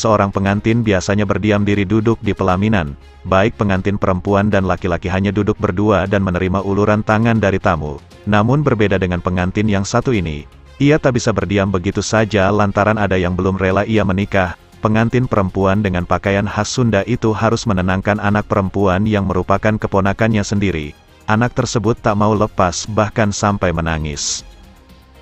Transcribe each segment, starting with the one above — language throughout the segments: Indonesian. seorang pengantin biasanya berdiam diri duduk di pelaminan, baik pengantin perempuan dan laki-laki hanya duduk berdua dan menerima uluran tangan dari tamu. Namun berbeda dengan pengantin yang satu ini, ia tak bisa berdiam begitu saja lantaran ada yang belum rela ia menikah. Pengantin perempuan dengan pakaian khas Sunda itu harus menenangkan anak perempuan yang merupakan keponakannya sendiri. Anak tersebut tak mau lepas bahkan sampai menangis.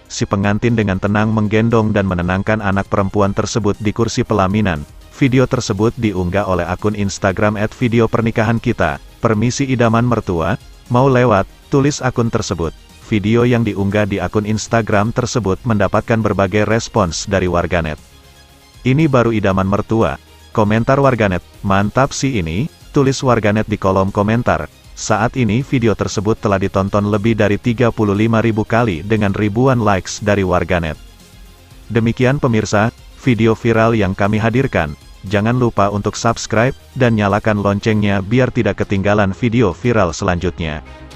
Si pengantin dengan tenang menggendong dan menenangkan anak perempuan tersebut di kursi pelaminan. Video tersebut diunggah oleh akun Instagram @videopernikahankita. Permisi idaman mertua, mau lewat, tulis akun tersebut. Video yang diunggah di akun Instagram tersebut mendapatkan berbagai respons dari warganet. Ini baru idaman mertua, komentar warganet. Mantap sih ini, tulis warganet di kolom komentar. Saat ini video tersebut telah ditonton lebih dari 35.000 kali dengan ribuan likes dari warganet. Demikian pemirsa, video viral yang kami hadirkan. Jangan lupa untuk subscribe dan nyalakan loncengnya biar tidak ketinggalan video viral selanjutnya.